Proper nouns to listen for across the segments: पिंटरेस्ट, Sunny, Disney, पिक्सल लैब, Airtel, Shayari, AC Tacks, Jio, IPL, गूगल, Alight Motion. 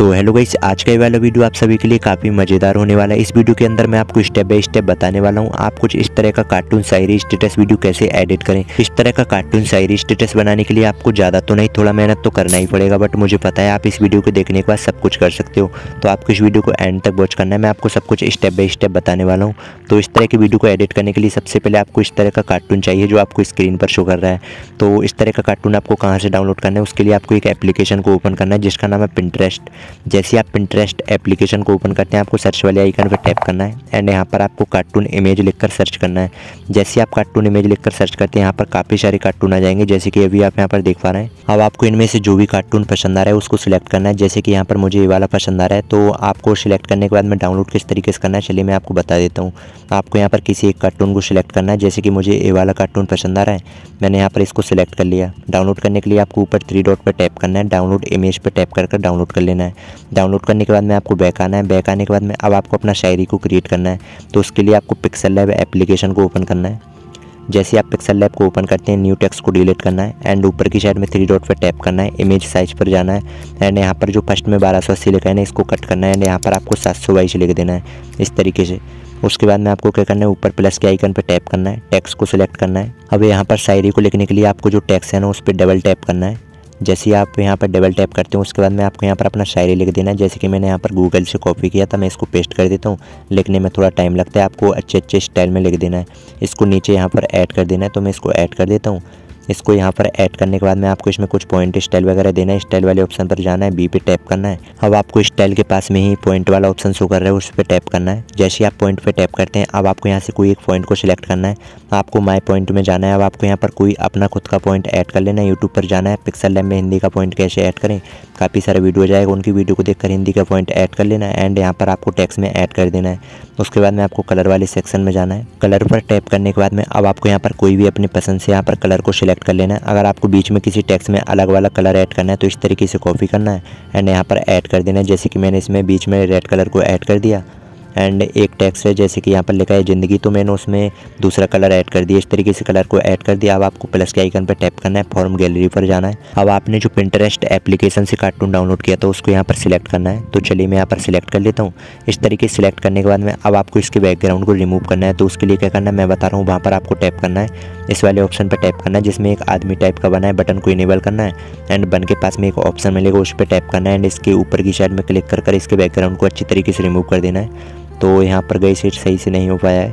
तो hello guys, आज का ये वाला वीडियो आप सभी के लिए काफ़ी मज़ेदार होने वाला है। इस वीडियो के अंदर मैं आपको स्टेप बाय स्टेप बताने वाला हूँ आप कुछ इस तरह का कार्टून शायरी स्टेटस वीडियो कैसे एडिट करें। इस तरह का कार्टून शायरी स्टेटस बनाने के लिए आपको ज़्यादा तो नहीं, थोड़ा मेहनत तो करना ही पड़ेगा, बट मुझे पता है आप इस वीडियो को देखने के बाद सब कुछ कर सकते हो। तो आपको इस वीडियो को एंड तक वॉच करना है, मैं आपको सब कुछ स्टेप बाय स्टेप बताने वाला हूँ। तो इस तरह की वीडियो को एडिट करने के लिए सबसे पहले आपको इस तरह का कार्टून चाहिए जो आपको स्क्रीन पर शो कर रहा है। तो इस तरह का कार्टून आपको कहाँ से डाउनलोड करना है, उसके लिए आपको एक एप्लीकेशन को ओपन करना है जिसका नाम है पिंटरेस्ट। जैसे आप पिंटरेस्ट एप्लीकेशन को ओपन करते हैं, आपको सर्च वाले आइकन पर टैप करना है एंड यहाँ पर आपको कार्टून इमेज लिखकर सर्च करना है। जैसे आप कार्टून इमेज लिखकर सर्च करते हैं, यहाँ पर काफ़ी सारे कार्टून आ जाएंगे जैसे कि अभी आप यहाँ पर देख पा रहे हैं। अब आपको इनमें से जो भी कार्टून पसंद आ रहा है उसको सिलेक्ट करना है। जैसे कि यहाँ पर मुझे ये वाला पसंद आ रहा है, तो आपको सिलेक्ट करने के बाद में डाउनलोड किस तरीके से करना है चलिए मैं आपको बता देता हूँ। आपको यहाँ पर किसी एक कार्टून को सिलेक्ट करना है। जैसे कि मुझे ये वाला कार्टून पसंद आ रहा है, मैंने यहाँ पर इसको सिलेक्ट कर लिया। डाउनलोड करने के लिए आपको ऊपर 3 डॉट पर टैप करना है, डाउनलोड इमेज पर टैप कर डाउनलोड कर लेना है। डाउनलोड करने के बाद में आपको बैक आना है। बैक आने के बाद में अब आपको अपना शायरी को क्रिएट करना है। तो उसके लिए आपको पिक्सल लैब एप्लीकेशन को ओपन करना है। जैसे आप पिक्सल लैब को ओपन करते हैं, न्यू टेक्स्ट को डिलीट करना है एंड ऊपर की साइड में 3 डॉट पर टैप करना है, इमेज साइज पर जाना है एंड यहाँ पर जो फर्स्ट में 1280 लिखा है ना इसको कट करना है एंड यहाँ पर आपको 722 लिख देना है इस तरीके से। उसके बाद में आपको क्या करना है, ऊपर प्लस के आइकन पर टैप करना है, टेक्स्ट को सिलेक्ट करना है। अब यहाँ पर शायरी को लिखने के लिए आपको जो टेक्स्ट है ना उस पर डबल टैप करना है। जैसे ही आप यहाँ पर डबल टैप करते हो उसके बाद में आपको यहाँ पर अपना शायरी लिख देना है। जैसे कि मैंने यहाँ पर गूगल से कॉपी किया था, मैं इसको पेस्ट कर देता हूँ, लिखने में थोड़ा टाइम लगता है, आपको अच्छे अच्छे स्टाइल में लिख देना है। इसको नीचे यहाँ पर ऐड कर देना है, तो मैं इसको ऐड कर देता हूँ। इसको यहाँ पर ऐड करने के बाद में आपको इसमें कुछ पॉइंट स्टाइल वगैरह देना है। स्टाइल वाले ऑप्शन पर जाना है, बी पे टैप करना है। अब आपको स्टाइल के पास में ही पॉइंट वाला ऑप्शन शो कर रहा है, उस पर टैप करना है। जैसे आप पॉइंट पे टैप करते हैं, अब आपको यहाँ से कोई एक पॉइंट को सिलेक्ट करना है। आपको माय पॉइंट में जाना है। अब आपको यहाँ पर कोई अपना खुद का पॉइंट ऐड कर लेना है। यूट्यूब पर जाना है, पिक्सल लैब में हिंदी का पॉइंट कैसे ऐड करें, काफ़ी सारे वीडियो जाएगा, उनकी वीडियो को देखकर हिंदी का पॉइंट ऐड कर लेना है एंड यहाँ पर आपको टेक्स्ट में ऐड कर देना है। उसके बाद में आपको कलर वाले सेक्शन में जाना है। कलर पर टैप करने के बाद में अब आपको यहाँ पर कोई भी अपने पसंद से यहाँ पर कलर को सिलेक्ट कर लेना है। अगर आपको बीच में किसी टेक्स्ट में अलग वाला कलर ऐड करना है तो इस तरीके से कॉपी करना है एंड यहाँ पर ऐड कर देना है। जैसे कि मैंने इसमें बीच में रेड कलर को ऐड कर दिया एंड एक टेक्स्ट है जैसे कि यहाँ पर लिखा है ज़िंदगी, तो मैंने उसमें दूसरा कलर ऐड कर दिया। इस तरीके से कलर को ऐड कर दिया। अब आपको प्लस के आइकन पर टैप करना है, फॉर्म गैलरी पर जाना है। अब आपने जो पिंटरेस्ट एप्लीकेशन से कार्टून डाउनलोड किया था उसको यहाँ पर सिलेक्ट करना है। तो चलिए मैं यहाँ पर सिलेक्ट कर लेता हूँ। इस तरीके से सिलेक्ट करने के बाद में अब आपको इसके बैकग्राउंड को रिमूव करना है। तो उसके लिए क्या करना है मैं बता रहा हूँ, वहाँ पर आपको टैप करना है, इस वाले ऑप्शन पर टैप करना है जिसमें एक आदमी टाइप का बना है, बटन को इनेबल करना है एंड बन के पास में एक ऑप्शन मिलेगा उस पर टैप करना है एंड इसके ऊपर की साइड में क्लिक कर कर इसके बैकग्राउंड को अच्छी तरीके से रिमूव कर देना है। तो यहाँ पर गई सेट सही से नहीं हो पाया है,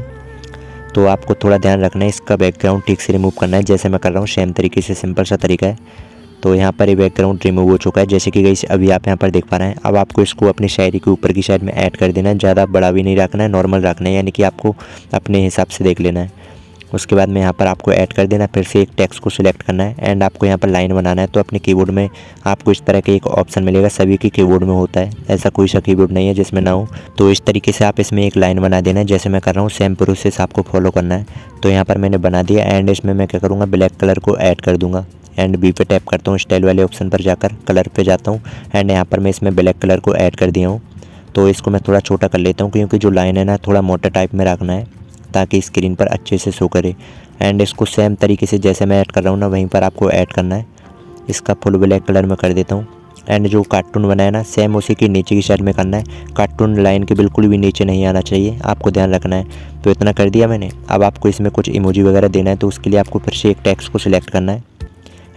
तो आपको थोड़ा ध्यान रखना है, इसका बैकग्राउंड ठीक से रिमूव करना है जैसे मैं कर रहा हूँ, सेम तरीके से सिंपल सा तरीका है। तो यहाँ पर ये बैकग्राउंड रिमूव हो चुका है जैसे कि गाइस अभी आप यहाँ पर देख पा रहे हैं। अब आपको इसको अपनी शायरी के ऊपर की साइड में ऐड कर देना है, ज़्यादा बड़ा भी नहीं रखना है, नॉर्मल रखना है, यानी कि आपको अपने हिसाब से देख लेना है। उसके बाद में यहाँ पर आपको ऐड कर देना है, फिर से एक टेक्स्ट को सिलेक्ट करना है एंड आपको यहाँ पर लाइन बनाना है। तो अपने कीबोर्ड में आपको इस तरह के एक ऑप्शन मिलेगा, सभी के कीबोर्ड में होता है, ऐसा कोई सा कीबोर्ड नहीं है जिसमें ना हो। तो इस तरीके से आप इसमें एक लाइन बना देना है जैसे मैं कर रहा हूँ, सेम प्रोसेस आपको फॉलो करना है। तो यहाँ पर मैंने बना दिया एंड इसमें मैं क्या करूँगा ब्लैक कलर को ऐड कर दूँगा एंड बी पे टैप करता हूँ, स्टाइल वाले ऑप्शन पर जाकर कलर पर जाता हूँ एंड यहाँ पर मैं इसमें ब्लैक कलर को ऐड कर दिया हूँ। तो इसको मैं थोड़ा छोटा कर लेता हूँ क्योंकि जो लाइन है ना थोड़ा मोटा टाइप में रखना है ताकि स्क्रीन पर अच्छे से शो करे एंड इसको सेम तरीके से जैसे मैं ऐड कर रहा हूँ ना वहीं पर आपको ऐड करना है। इसका फुल ब्लैक कलर में कर देता हूँ एंड जो कार्टून बनाया ना सेम उसी के नीचे की साइड में करना है। कार्टून लाइन के बिल्कुल भी नीचे नहीं आना चाहिए, आपको ध्यान रखना है। तो इतना कर दिया मैंने। अब आपको इसमें कुछ इमोजी वगैरह देना है, तो उसके लिए आपको फिर से एक टेक्स्ट को सिलेक्ट करना है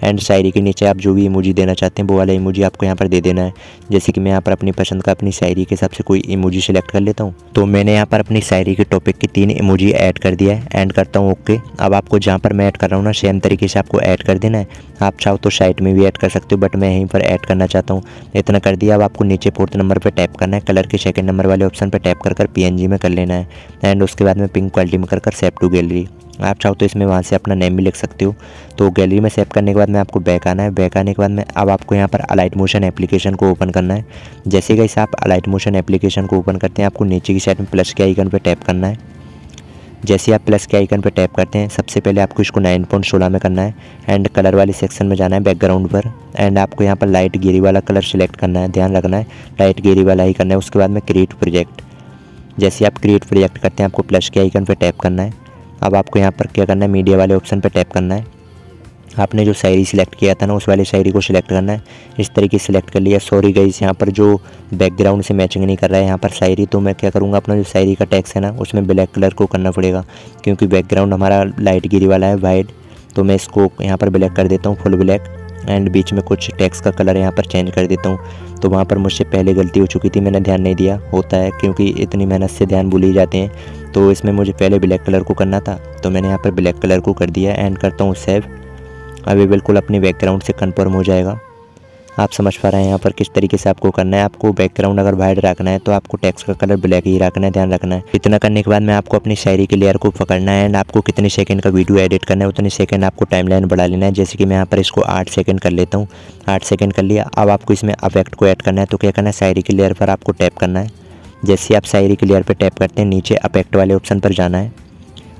एंड शायरी के नीचे आप जो भी इमोजी देना चाहते हैं वो वाला इमोजी आपको यहाँ पर दे देना है। जैसे कि मैं यहाँ पर अपनी पसंद का अपनी शायरी के हिसाब से कोई इमोजी सेलेक्ट कर लेता हूँ। तो मैंने यहाँ पर अपनी शायरी के टॉपिक की 3 इमोजी ऐड कर दिया है एंड करता हूँ ओके। अब आपको जहाँ पर मैं ऐड कर रहा हूँ ना सेम तरीके से आपको ऐड कर देना है। आप चाहो तो साइड में भी ऐड कर सकते हो, बट मैं यहीं पर ऐड करना चाहता हूँ। इतना कर दिया। अब आपको नीचे 4th नंबर पर टैप करना है, कलर के 2nd नंबर वाले ऑप्शन पर टैप कर PNG में कर लेना है एंड उसके बाद में पिंक क्वालिटी में कर सेव टू गैलरी। आप चाहो तो इसमें वहाँ से अपना नेम भी लिख सकते हो। तो गैलरी में सेव करने के बाद में आपको बैक आना है। बैक आने के बाद में अब आपको यहाँ पर अलाइट मोशन एप्लीकेशन को ओपन करना है। जैसे गाइस आप अलाइट मोशन एप्लीकेशन को ओपन करते हैं, आपको नीचे की साइड में प्लस के आइकन पर टैप करना है। जैसे आप प्लस के आइकन पर टैप करते हैं सबसे पहले आपको इसको 9.16 में करना है एंड कलर वाले सेक्शन में जाना है बैकग्राउंड पर एंड आपको यहाँ पर लाइट गेरी वाला कलर सेलेक्ट करना है। ध्यान रखना है लाइट गेरी वाला ही करना है। उसके बाद में क्रिएट प्रोजेक्ट, जैसे आप क्रिएट प्रोजेक्ट करते हैं आपको प्लस के आइकन पर टैप करना है। अब आपको यहाँ पर क्या करना है मीडिया वाले ऑप्शन पर टैप करना है आपने जो शायरी सिलेक्ट किया था ना उस वाले शायरी को सिलेक्ट करना है। इस तरीके से सिलेक्ट कर लिया। सॉरी गाइस, यहाँ पर जो बैकग्राउंड से मैचिंग नहीं कर रहा है यहाँ पर शायरी, तो मैं क्या करूँगा, अपना जो शायरी का टेक्स्ट है ना उसमें ब्लैक कलर को करना पड़ेगा क्योंकि बैकग्राउंड हमारा लाइट गिरी वाला है वाइट, तो मैं इसको यहाँ पर ब्लैक कर देता हूँ, फुल ब्लैक, एंड बीच में कुछ टेक्स्ट का कलर यहाँ पर चेंज कर देता हूँ। तो वहाँ पर मुझसे पहले गलती हो चुकी थी, मैंने ध्यान नहीं दिया, होता है क्योंकि इतनी मेहनत से ध्यान भूल ही जाते हैं। तो इसमें मुझे पहले ब्लैक कलर को करना था, तो मैंने यहाँ पर ब्लैक कलर को कर दिया एंड करता हूँ सेव। अब ये बिल्कुल अपने बैकग्राउंड से कन्फर्म हो जाएगा। आप समझ पा रहे हैं यहाँ पर किस तरीके से आपको करना है। आपको बैकग्राउंड अगर वाइट रखना है तो आपको टेक्स्ट का कलर ब्लैक ही रखना है, ध्यान रखना है। इतना करने के बाद में आपको अपनी शायरी के लेयर को पकड़ना है एंड आपको कितने सेकंड का वीडियो एडिट करना है उतने सेकंड आपको टाइमलाइन बढ़ा लेना है। जैसे कि मैं यहाँ पर इसको 8 सेकंड कर लेता हूँ। 8 सेकंड कर लिया। अब आपको इसमें अफेक्ट को ऐड करना है, तो क्या करना है, शायरी के लेयर पर आपको टैप करना है। जैसे आप शायरी के लेयर पर टैप करते हैं नीचे अफेक्ट वाले ऑप्शन पर जाना है।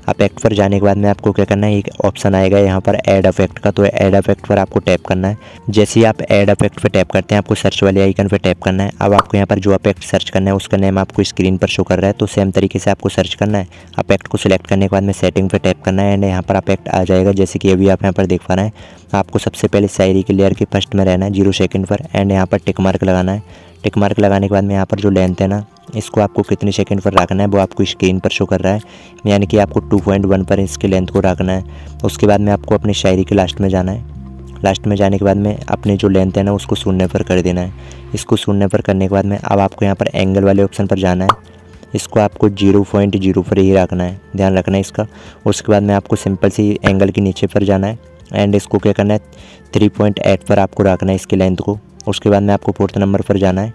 अफेक्ट पर जाने के बाद में आपको क्या करना है, एक ऑप्शन आएगा यहाँ पर ऐड अफेक्ट का, तो ऐड अफेक्ट पर आपको टैप करना है। जैसे ही आप ऐड अफेक्ट पर टैप करते हैं आपको सर्च वाले आइकन पर टैप करना है। अब आपको यहाँ पर जो अफेक्ट सर्च करना है उसका नेम आपको स्क्रीन पर शो कर रहा है, तो सेम तरीके से आपको सर्च करना है। अफेक्ट को सिलेक्ट करने के बाद में सेटिंग पर टैप करना है एंड यहाँ पर अफेक्ट आ जाएगा। जैसे कि अभी आप यहाँ पर देख पा रहे हैं। आपको सबसे पहले शायरी के लेयर के फर्स्ट में रहना है 0 सेकंड पर एंड यहाँ पर टिक मार्क लगाना है। टिक मार्क लगाने के बाद में यहाँ पर जो लेंथ है ना इसको आपको कितने सेकंड पर रखना है वो आपको स्क्रीन पर शो कर रहा है, यानी कि आपको 2.1 पर इसके लेंथ को रखना है। उसके बाद में आपको अपनी शायरी के लास्ट में जाना है। लास्ट में जाने के बाद में अपने जो लेंथ है ना उसको शून्य पर कर देना है। इसको शून्य पर करने के बाद में अब आपको यहाँ पर एंगल वाले ऑप्शन पर जाना है। इसको आपको 0.0 पर ही रखना है, ध्यान रखना है इसका। उसके बाद में आपको सिंपल सी एंगल के नीचे पर जाना है एंड इसको क्या करना है, 3.8 पर आपको रखना है इसकी लेंथ को। उसके बाद में आपको 4th नंबर पर जाना है।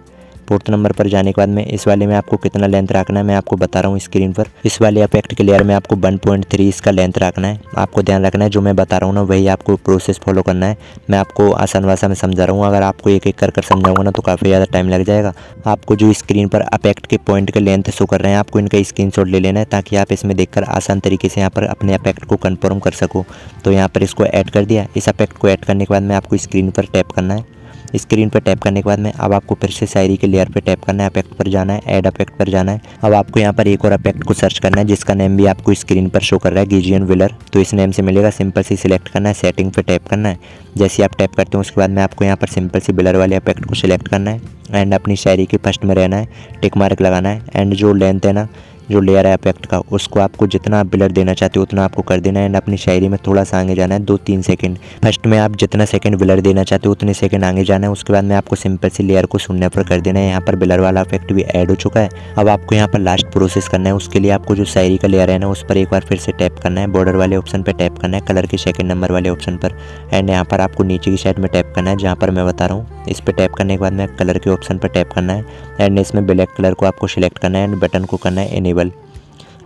4th नंबर पर जाने के बाद में इस वाले में आपको कितना लेंथ रखना है मैं आपको बता रहा हूँ स्क्रीन पर। इस वाले अफेक्ट के लेयर में आपको 1.3 इसका लेंथ रखना है। आपको ध्यान रखना है जो मैं बता रहा हूँ ना वही आपको प्रोसेस फॉलो करना है। मैं आपको आसान भाषा में समझा रहा हूँ, अगर आपको एक एक कर समझाऊंगा ना तो काफ़ी ज़्यादा टाइम लग जाएगा। आपको जो स्क्रीन पर अफेक्ट के पॉइंट के लेंथ शो कर रहे हैं आपको इनका स्क्रीनशॉट ले लेना है ताकि आप इसमें देखकर आसान तरीके से यहाँ पर अपने अफेक्ट को कन्फर्म कर सको। तो यहाँ पर इसको ऐड कर दिया। इस अफेक्ट को ऐड करने के बाद में आपको स्क्रीन पर टैप करना है। स्क्रीन पर टैप करने के बाद में अब आपको फिर से शायरी के लेयर पर टैप करना है, अफेक्ट पर जाना है, ऐड अफेक्ट पर जाना है। अब आपको यहाँ पर एक और अफेक्ट को सर्च करना है जिसका नेम भी आपको स्क्रीन पर शो कर रहा है, गीजियन विलर, तो इस नेम से मिलेगा। सिंपल से सिलेक्ट करना है, सेटिंग पर टैप करना है। जैसे आप टैप करते हो उसके बाद में आपको यहाँ पर सिंपल से विलर वाले अफेक्ट को सिलेक्ट करना है एंड अपनी शायरी के फर्स्ट में रहना है, टिक मार्क लगाना है एंड जो लेंथ है ना जो लेयर है अफेक्ट का उसको आपको जितना आप ब्लर देना चाहते हो उतना आपको कर देना है एंड अपनी शायरी में थोड़ा सा आगे जाना है 2-3 सेकंड। फर्स्ट में आप जितना सेकंड ब्लर देना चाहते हो उतने सेकंड आगे जाना है। उसके बाद में आपको सिंपल सी लेयर को शून्य पर कर देना है। यहाँ पर ब्लर वाला अफेक्ट भी ऐड हो चुका है। अब आपको यहाँ पर लास्ट प्रोसेस करना है। उसके लिए आपको जो शायरी का लेयर है ना उस पर एक बार फिर से टैप करना है, बॉर्डर वाले ऑप्शन पर टैप करना है, कलर के 2nd नंबर वाले ऑप्शन पर एंड यहाँ पर आपको नीचे की साइड में टैप करना है जहाँ पर मैं बता रहा हूँ। इस पर टैप करने के बाद में कलर के ऑप्शन पर टैप करना है एंड इसमें ब्लैक कलर को आपको सिलेक्ट करना है एंड बटन को करना है इनेबल।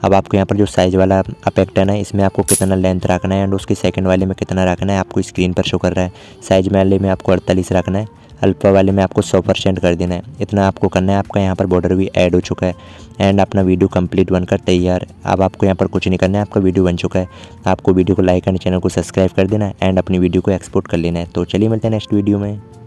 अब आपको यहाँ पर जो साइज़ वाला अफेक्ट है ना इसमें आपको कितना लेंथ रखना है एंड उसके सेकंड वाले में कितना रखना है आपको स्क्रीन पर शो कर रहा है। साइज़ वाले में आपको 48 रखना है, अल्फा वाले में आपको 100% कर देना है, इतना आपको करना है। आपका यहाँ पर बॉर्डर भी ऐड हो चुका है एंड अपना वीडियो कंप्लीट बनकर तैयार। अब आपको यहाँ पर कुछ नहीं करना है, आपका वीडियो बन चुका है। आपको वीडियो को लाइक एंड चैनल को सब्सक्राइब कर देना है एंड अपनी वीडियो को एक्सपोर्ट कर लेना है। तो चलिए मिलते हैं नेक्स्ट वीडियो में।